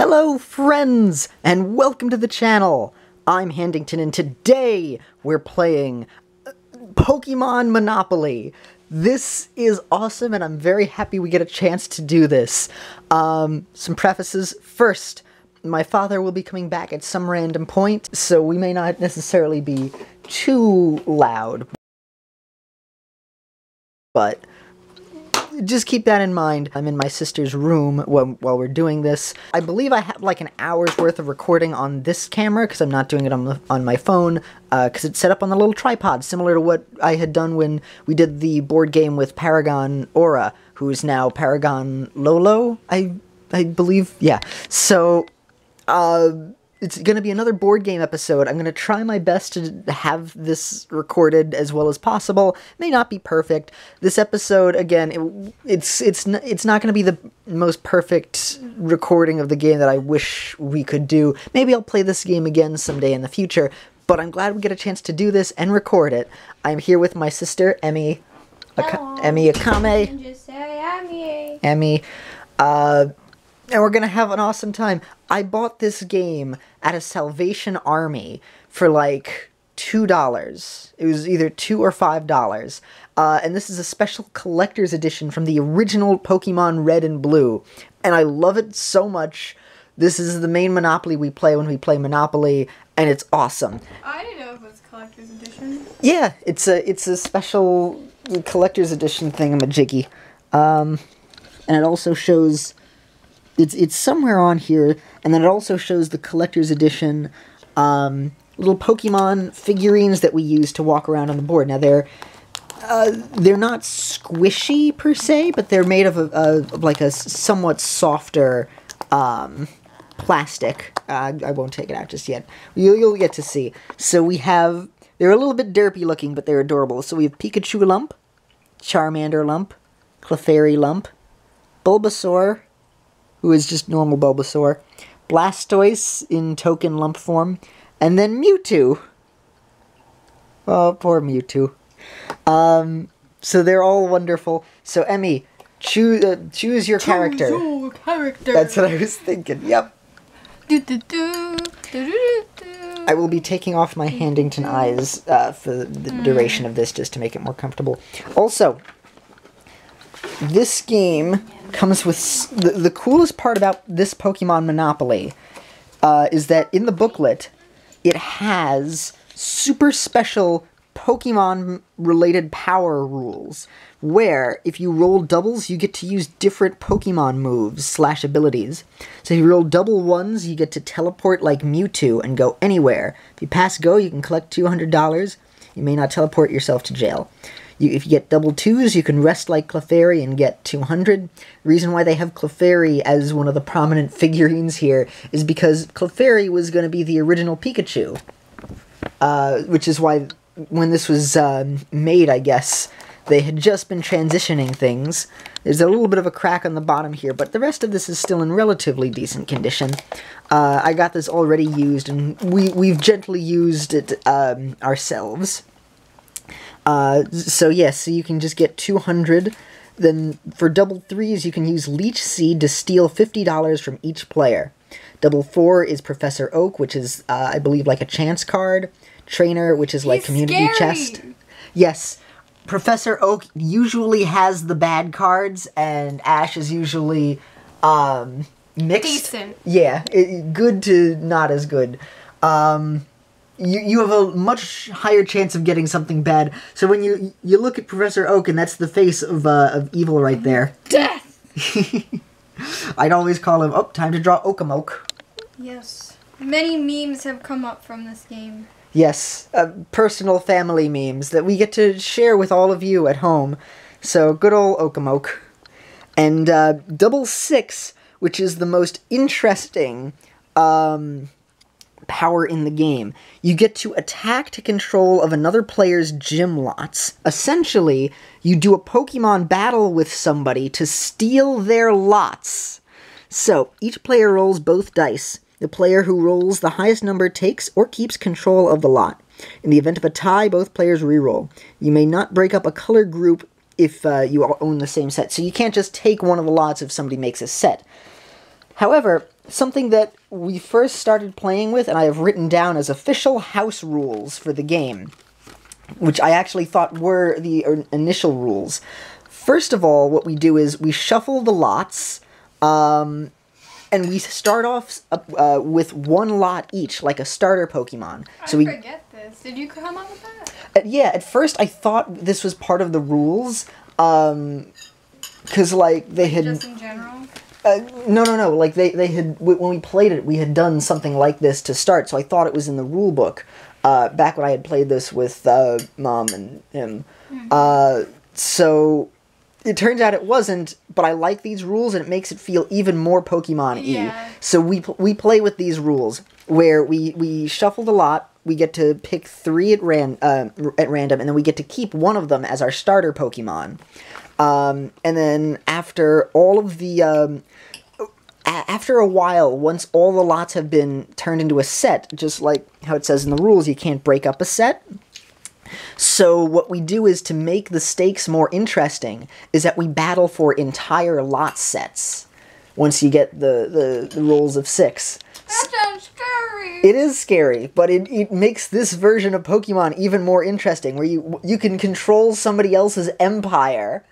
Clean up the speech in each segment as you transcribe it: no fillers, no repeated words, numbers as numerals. Hello friends, and welcome to the channel! I'm Handington, and today we're playing Pokemon Monopoly. This is awesome, and I'm very happy we get a chance to do this. Some prefaces. First, my father will be coming back at some random point, so we may not necessarily be too loud. But just keep that in mind. I'm in my sister's room while we're doing this. I believe I have like an hour's worth of recording on this camera because I'm not doing it on my phone because it's set up on the little tripod, similar to what I had done when we did the board game with Paragon Aura, who is now Paragon Lolo, I believe. Yeah. So, it's going to be another board game episode. I'm going to try my best to have this recorded as well as possible. May not be perfect. This episode, again, it's not going to be the most perfect recording of the game that I wish we could do. Maybe I'll play this game again someday in the future, but I'm glad we get a chance to do this and record it. I'm here with my sister, Emmy. Emmy Akame. You can just say Emmy. Emmy. And we're going to have an awesome time. I bought this game at a Salvation Army for like $2. It was either $2 or $5. And this is a special collector's edition from the original Pokemon Red and Blue. And I love it so much. This is the main Monopoly we play when we play Monopoly, and it's awesome. I didn't know it was collector's edition. Yeah, it's a special collector's edition thingamajiggy. And it also shows... It's somewhere on here, and then it also shows the collector's edition little Pokemon figurines that we use to walk around on the board. Now, they're not squishy, per se, but they're made of, a somewhat softer plastic. I won't take it out just yet. You'll get to see. So we have... They're a little bit derpy looking, but they're adorable. So we have Pikachu Lump, Charmander Lump, Clefairy Lump, Bulbasaur... who is just normal Bulbasaur, Blastoise in token lump form, and then Mewtwo. Oh, poor Mewtwo. So they're all wonderful. So, Emmy, choose your character. Choose your character. That's what I was thinking, yep. Do, do, do, do, do, do. I will be taking off my Handington eyes for the duration of this, just to make it more comfortable. Also, this game... comes with the coolest part about this Pokemon Monopoly is that in the booklet it has super special Pokemon related power rules where if you roll doubles you get to use different Pokemon moves slash abilities. So if you roll double ones you get to teleport like Mewtwo and go anywhere. If you pass go you can collect $200. You may not teleport yourself to jail. If you get double twos, you can rest like Clefairy and get 200. The reason why they have Clefairy as one of the prominent figurines here is because Clefairy was going to be the original Pikachu. Which is why when this was made, I guess, they had just been transitioning things. There's a little bit of a crack on the bottom here, but the rest of this is still in relatively decent condition. I got this already used, and we've gently used it ourselves. So yes, so you can just get 200, then for double threes you can use Leech Seed to steal $50 from each player. Double four is Professor Oak, which is, I believe, like a chance card. Trainer, which is like community chest. Yes, Professor Oak usually has the bad cards, and Ash is usually, mixed. Decent. Yeah, good to not as good. You have a much higher chance of getting something bad. So when you look at Professor Oak, and that's the face of evil right there. Death! I'd always call him, oh, time to draw Oakamoke. Yes. Many memes have come up from this game. Yes. Personal family memes that we get to share with all of you at home. So, good old Oakamoke. And double six, which is the most interesting... power in the game. You get to attack to control of another player's gym lots. Essentially, you do a Pokemon battle with somebody to steal their lots. So, each player rolls both dice. The player who rolls the highest number takes or keeps control of the lot. In the event of a tie, both players reroll. You may not break up a color group if you all own the same set. So you can't just take one of the lots if somebody makes a set. However, something that we first started playing with, and I have written down as official house rules for the game, which I actually thought were the initial rules. First of all, what we do is we shuffle the lots, and we start off with one lot each, like a starter Pokemon. So I forget this. Did you come up with that? Yeah, at first I thought this was part of the rules, because, like, they had... Just in general? No. Like, they had... When we played it, we had done something like this to start, so I thought it was in the rule book, back when I had played this with Mom and him. Mm-hmm. So... It turns out it wasn't, but I like these rules, and it makes it feel even more Pokemon-y. Yeah. So we play with these rules, where we shuffle the lot, we get to pick three at random, and then we get to keep one of them as our starter Pokemon. And then after all of the... After a while, once all the lots have been turned into a set, just like how it says in the rules, you can't break up a set... So what we do is, to make the stakes more interesting, is that we battle for entire lot sets once you get the rolls of six. That sounds scary! It is scary, but it makes this version of Pokemon even more interesting, where you can control somebody else's empire,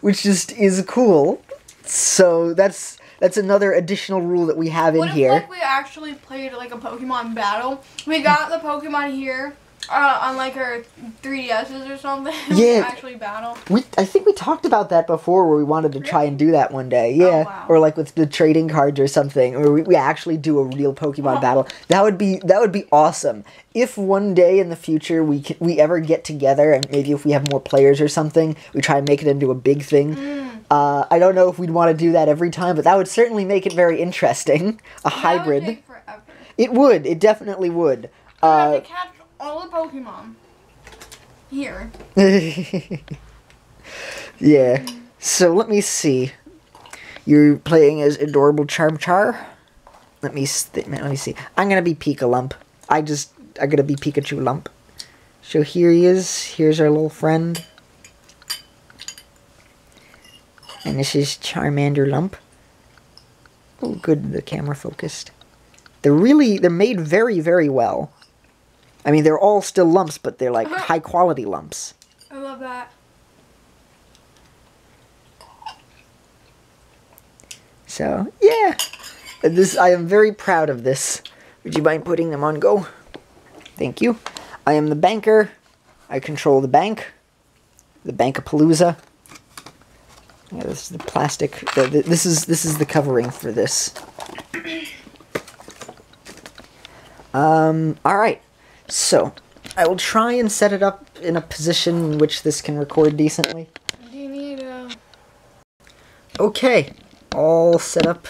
which just is cool. So that's another additional rule that we have in here. What if, like, we actually played, like, a Pokemon battle? We got the Pokemon here... on, like, our 3DSs or something. Yeah. Actually battle. I think we talked about that before, where we wanted to try and do that one day. Yeah. Oh, wow. Or, like, with the trading cards or something, or we actually do a real Pokemon battle. That would be awesome. If one day in the future we ever get together, and maybe if we have more players or something, we try and make it into a big thing. Mm. I don't know if we'd want to do that every time, but that would certainly make it very interesting. A hybrid. Would take forever. It would. It definitely would. Have to catch all the Pokemon here. Yeah. So let me see. You're playing as adorable Charmchar. Let me see. I'm gonna be Pika Lump. I'm gonna be Pikachu Lump. So here he is. Here's our little friend. And this is Charmander Lump. Oh, good. The camera focused. They're made very, very well. I mean, they're all still lumps, but they're, like, high-quality lumps. I love that. So, yeah. I am very proud of this. Would you mind putting them on go? Thank you. I am the banker. I control the bank. The Bank of Palooza. Yeah, this is the plastic. This is the covering for this. All right. So, I will try and set it up in a position in which this can record decently. Do you need a... Okay, all set up.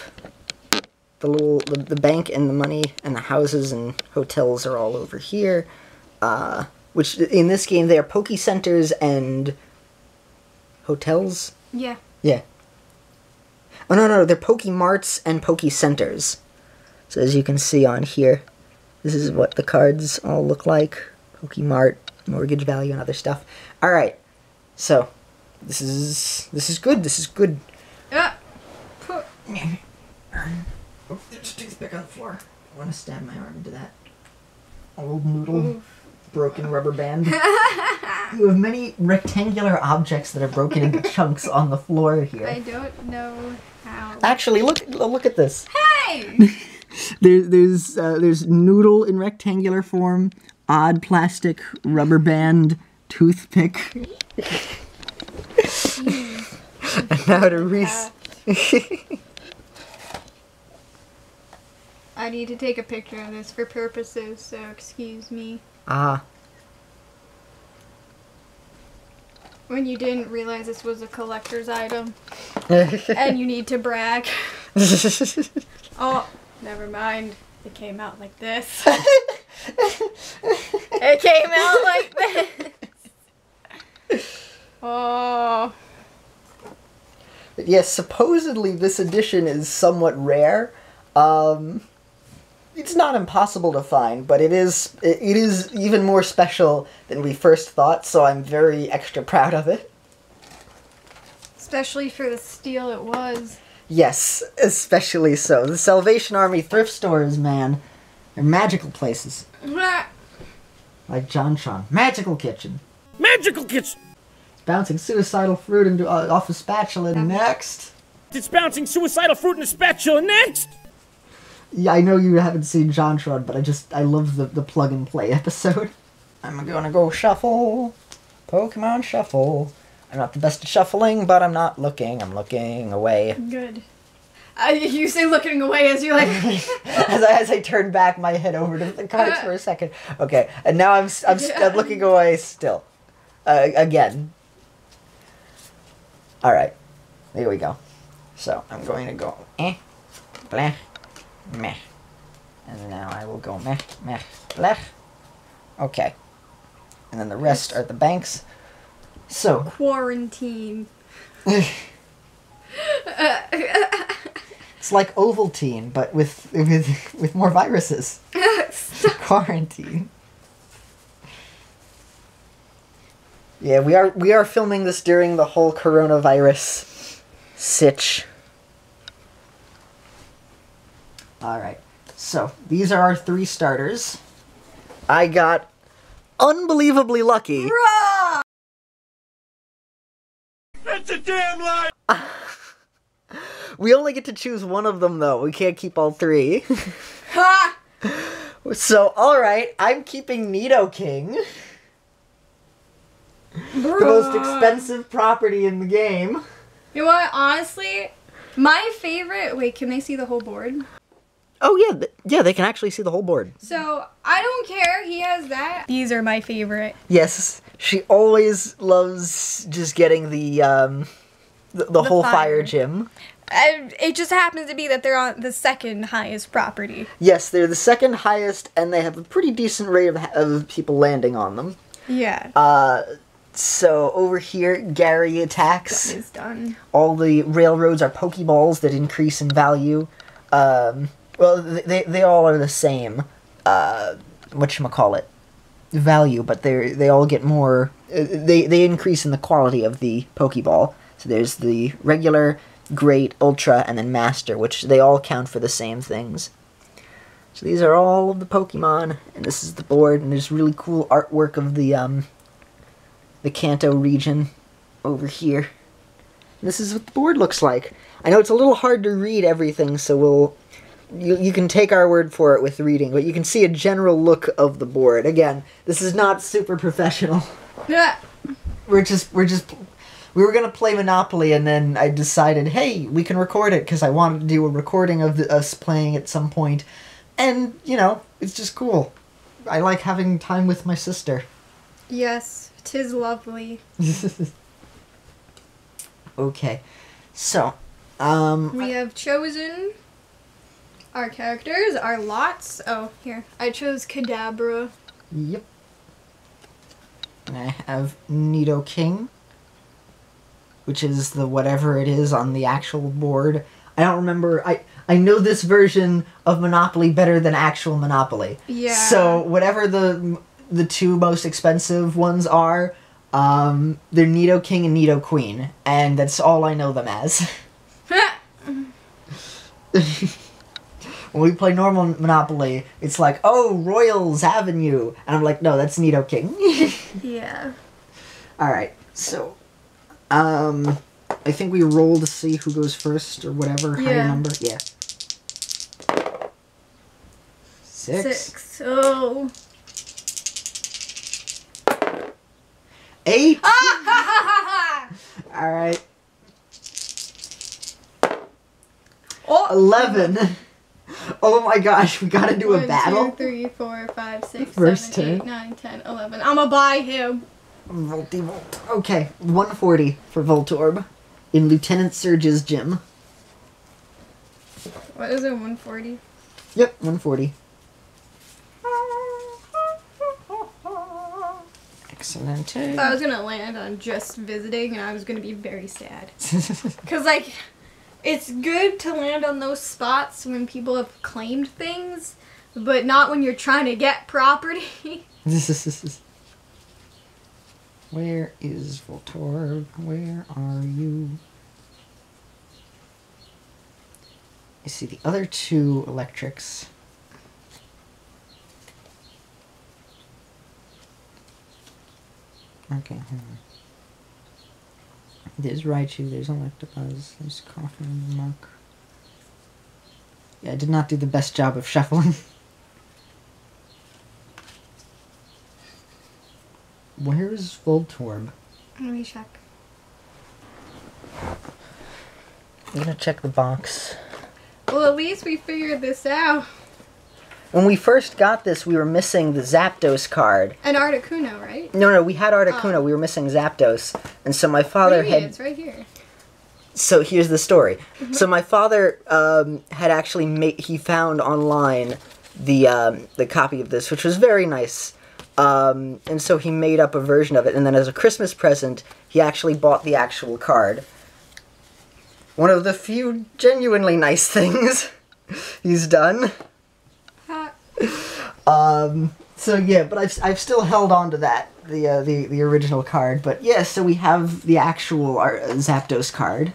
The bank and the money and the houses and hotels are all over here. Which, in this game, they are Poké Centers and... Hotels? Yeah. Yeah. Oh, no, they're Poké Marts and Poké Centers. So, as you can see on here... This is what the cards all look like. Pokemart, mortgage value, and other stuff. All right, so this is good. This is good. Yeah. Cool. Oh, there's a toothpick on the floor. I want to stab my arm into that old noodle, broken rubber band. You have many rectangular objects that are broken into chunks on the floor here. I don't know how. Actually, look at this. Hey. There's noodle in rectangular form, odd plastic, rubber band, toothpick. And now to I need to take a picture of this for purposes, so excuse me. Ah. When you didn't realize this was a collector's item, and you need to brag. Oh. Never mind. It came out like this. It came out like this. Oh. Yes, yeah, supposedly this edition is somewhat rare. It's not impossible to find, but it is even more special than we first thought, so I'm very extra proud of it. Especially for the steal it was. Yes, especially so. The Salvation Army thrift stores, man. They're magical places. Like Jontron. Magical kitchen. Magical kitchen! It's bouncing suicidal fruit into, off a spatula next. It's bouncing suicidal fruit in a spatula next! Yeah, I know you haven't seen Jontron, but I love the plug and play episode. I'm gonna go shuffle. Pokemon shuffle. I'm not the best at shuffling, but I'm not looking. I'm looking away. Good. You say looking away as you like... as I turn back my head over to the cards for a second. Okay, and now I'm looking away still. Again. Alright. There we go. So, I'm going to go bleh, meh. And now I will go meh, meh, bleh. Okay. And then the rest are the banks. So quarantine. It's like Ovaltine, but with more viruses. Quarantine. Yeah, we are filming this during the whole coronavirus sitch. All right. So these are our three starters. I got unbelievably lucky. Bruh! That's a damn lie! We only get to choose one of them, though. We can't keep all three. Ha! So, alright, I'm keeping Nidoking. Bruh. The most expensive property in the game. You know what? Honestly, my favorite... Wait, can they see the whole board? Oh, yeah. Yeah, they can actually see the whole board. So, I don't care. He has that. These are my favorite. Yes. She always loves just getting the whole fire gym. It just happens to be that they're on the second highest property. Yes, they're the second highest, and they have a pretty decent rate of people landing on them. Yeah. So over here, Gary Attacks. That is done. All the railroads are Pokeballs that increase in value. Well, they all are the same. Whatchamacallit. Value, but they all get more. They increase in the quality of the Pokeball. So there's the regular, great, ultra, and then master, which they all count for the same things. So these are all of the Pokemon, and this is the board, and there's really cool artwork of the Kanto region over here. And this is what the board looks like. I know it's a little hard to read everything, so you can take our word for it with reading, but you can see a general look of the board. Again, this is not super professional. Yeah. We were gonna play Monopoly, and then I decided, hey, we can record it, because I wanted to do a recording of us playing at some point. And, you know, it's just cool. I like having time with my sister. Yes, 'tis lovely. Okay, so, we have chosen... Our characters, our lots. Oh, here. I chose Kadabra. Yep. And I have Nidoking, which is the whatever it is on the actual board. I don't remember. I know this version of Monopoly better than actual Monopoly. Yeah. So whatever the two most expensive ones are, they're Nidoking and Nidoqueen, and that's all I know them as. When we play normal Monopoly, it's like, oh, Royals Avenue. And I'm like, no, that's Nidoking. Yeah. Alright, so, I think we roll to see who goes first or whatever, yeah. Higher number. Yeah. Six. Oh. 8. Alright. Oh. 11. Oh my gosh, we gotta do a battle. 1, 2, 3, 4, 5, 6, 7, 8, 9, 10, 11. I'ma buy him. Multi-volt. Okay, 140 for Voltorb in Lieutenant Surge's gym. What is it, 140? Yep, 140. Excellent. I was gonna land on just visiting, and I was gonna be very sad. Cause like... It's good to land on those spots when people have claimed things, but not when you're trying to get property. Where is Voltorb? Where are you? I see the other two electrics. Okay, hang on. There's Raichu, there's Electabuzz, there's Coffin, Muck. Yeah, I did not do the best job of shuffling. Where is Voltorb? Let me check. I'm gonna check the box. Well, at least we figured this out. When we first got this, we were missing the Zapdos card. And Articuno, right? No, no, we had Articuno. We were missing Zapdos. And so my father had... It's right here. So here's the story. Mm-hmm. So my father had actually made... He found online the copy of this, which was very nice. And so he made up a version of it. And then as a Christmas present, he actually bought the actual card. One of the few genuinely nice things he's done. So yeah, but I've still held on to that, the original card. But yeah, so we have the actual Zapdos card.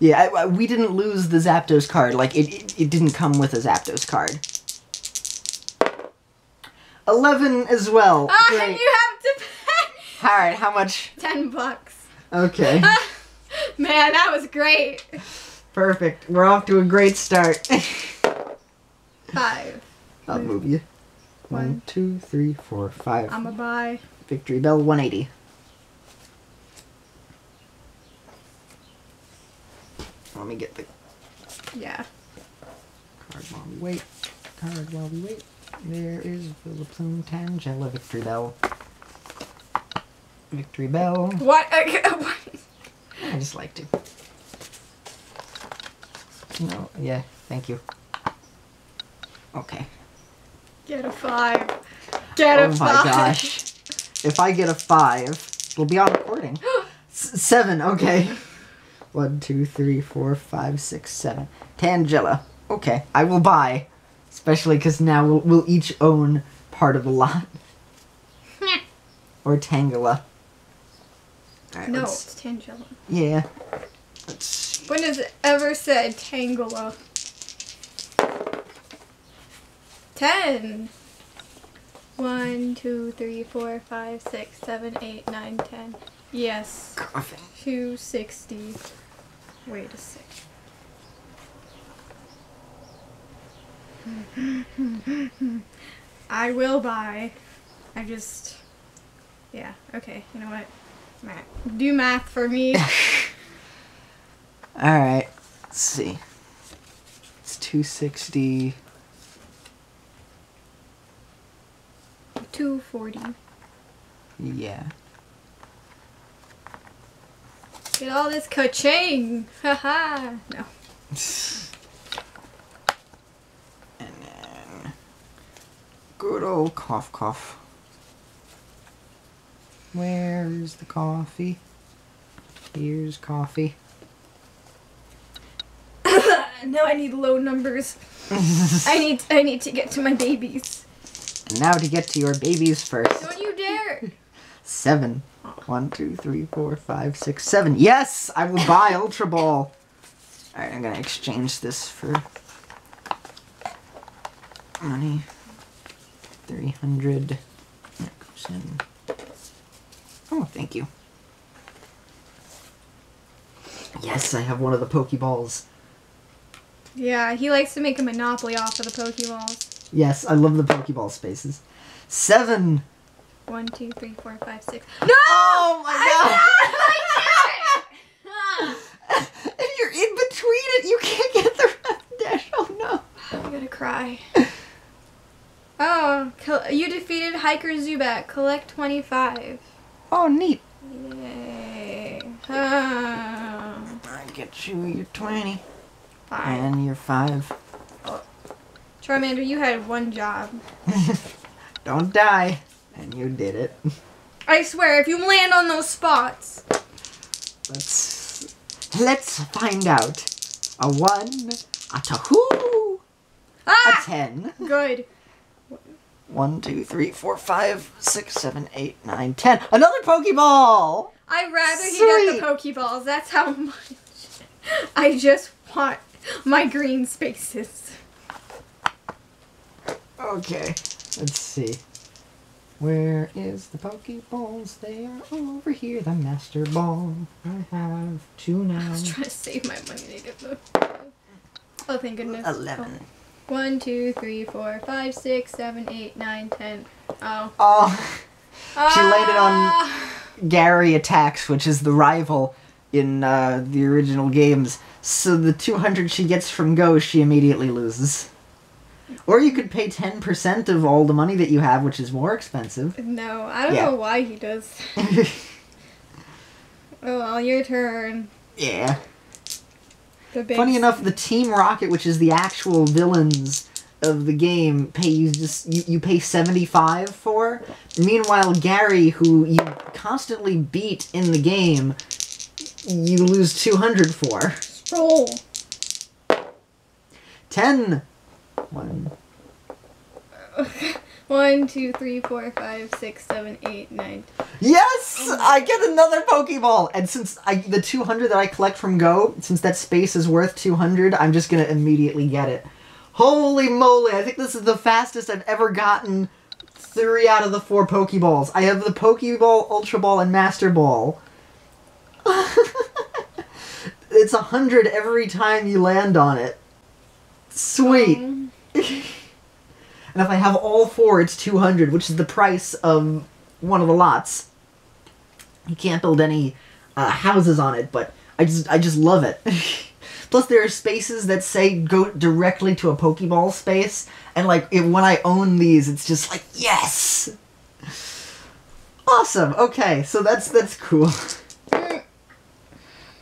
Yeah, we didn't lose the Zapdos card. Like, it didn't come with a Zapdos card. 11 as well. Ah, oh, and you have to pay. All right, how much? $10. Okay. Man, that was great. Perfect. We're off to a great start. 5. I'll move you. 1, 2, 3, 4, 5. I'm a buy. Victreebel 180. Let me get the... Yeah. Card while we wait. Card while we wait. There is Philipson, Tangela, Victreebel. Victreebel. What? What? I just like to. No, yeah, thank you. Okay. Get a 5. Get a 5. Oh my gosh. If I get a 5, we'll be on recording. 7, okay. 1, 2, 3, 4, 5, 6, 7. Tangela. Okay, I will buy. Especially because now we'll each own part of a lot. Or Tangela. All right, no, it's Tangela. Yeah. Let's see. When has it ever said Tangela? 10. 1, 2, 3, 4, 5, 6, 7, 8, 9, 10. Yes. 260. Wait a second. I will buy. I just... Yeah, okay. You know what? Math. Do math for me. Alright. Let's see. It's 260... 240. Yeah. Get all this ka-ching! Haha! No. And then... Good old cough cough. Where's the coffee? Here's coffee. Now I need low numbers. I need to get to my babies. And now to get to your babies first. Don't you dare! 7. 1, 2, 3, 4, 5, 6, 7. Yes! I will buy Ultra Ball. Alright, I'm gonna exchange this for money. 300. That goes in. Oh, thank you. Yes, I have one of the Pokeballs. Yeah, he likes to make a monopoly off of the Pokeballs. Yes, I love the Pokeball spaces. 7. 1, 2, 3, 4, 5, 6. No! Oh my god! I did it! And you're in between it. You can't get the dash. Oh no! I'm gonna cry. Oh, you defeated Hiker Zubat. Collect 25. Oh, neat. Yay! Oh. I get you your 20. 5. And your 5. Charmander, you had one job. Don't die. And you did it. I swear, if you land on those spots. Let's find out. A 1, a tahoo, ah! A 10. Good. 1, 2, 3, 4, 5, 6, 7, 8, 9, 10. Another Pokeball! I'd rather he got the Pokeballs. That's how much I just want my green spaces. Okay, let's see. Where is the Pokeballs? They are all over here. The Master Ball. I have two now. I was trying to save my money to get them. Oh, thank goodness. 11. Oh. 1, 2, 3, 4, 5, 6, 7, 8, 9, 10. Oh. Oh. She landed on Gary Attacks, which is the rival in the original games. So the 200 she gets from Go, she immediately loses. Or you could pay 10% of all the money that you have, which is more expensive. No, I don't know why he does. Oh, well, your turn. Yeah. Funny enough, the Team Rocket, which is the actual villains of the game, you pay 75 for. Meanwhile, Gary, who you constantly beat in the game, you lose 200 for. Roll. 10. 1, 2, 3, 4, 5, 6, 7, 8, 9. Yes! I get another Pokeball! And since the 200 that I collect from Go, since that space is worth 200, I'm just going to immediately get it. Holy moly! I think this is the fastest I've ever gotten 3 out of the 4 Pokeballs. I have the Pokeball, Ultra Ball, and Master Ball. It's 100 every time you land on it. Sweet! And if I have all 4, it's 200, which is the price of one of the lots. You can't build any houses on it, but I just love it. Plus, there are spaces that say go directly to a Pokeball space, and like when I own these, it's just like yes, awesome. Okay, so that's cool.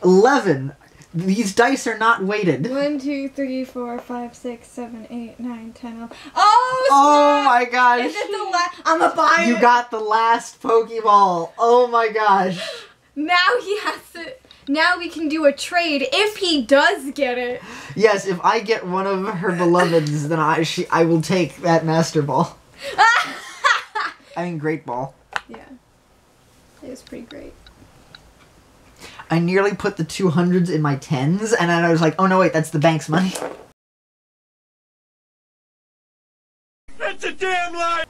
11. These dice are not weighted. 1, 2, 3, 4, 5, 6, 7, 8, 9, 10, 11. Oh, snap! Oh my gosh. Is it the last? I'm a buyer. You got the last Pokeball. Oh my gosh. Now he has to. Now we can do a trade if he does get it. Yes, if I get one of her beloveds, then I will take that Master Ball. I mean, Great Ball. Yeah. It was pretty great. I nearly put the 200s in my 10s, and then I was like, oh no wait, that's the bank's money. That's a damn lie!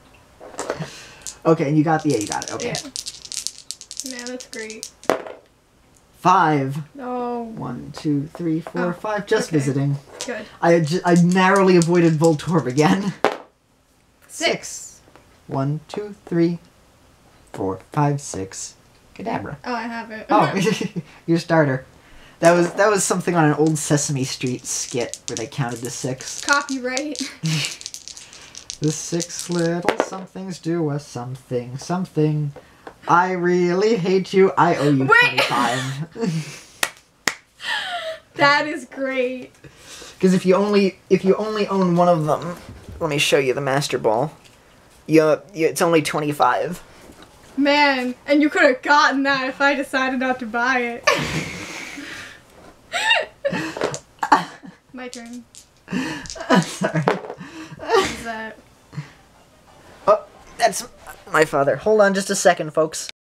Okay, and you got the, yeah, you got it, okay. Yeah. Man, that's great. 5. No. 1, 2, 3, 4, 5, just okay. Visiting. Good. I narrowly avoided Voltorb again. 6. 1, 2, 3, 4, 5, 6. Kadabra. Oh, I have it. Oh, your starter. That was something on an old Sesame Street skit where they counted the 6. Copyright. The 6 little somethings do a something something. I really hate you. I owe you 25. That is great. Because if you only own one of them, let me show you the Master Ball. It's only 25. Man, and you could have gotten that if I decided not to buy it. My turn. Sorry. What is that? Oh, that's my father. Hold on just a second, folks.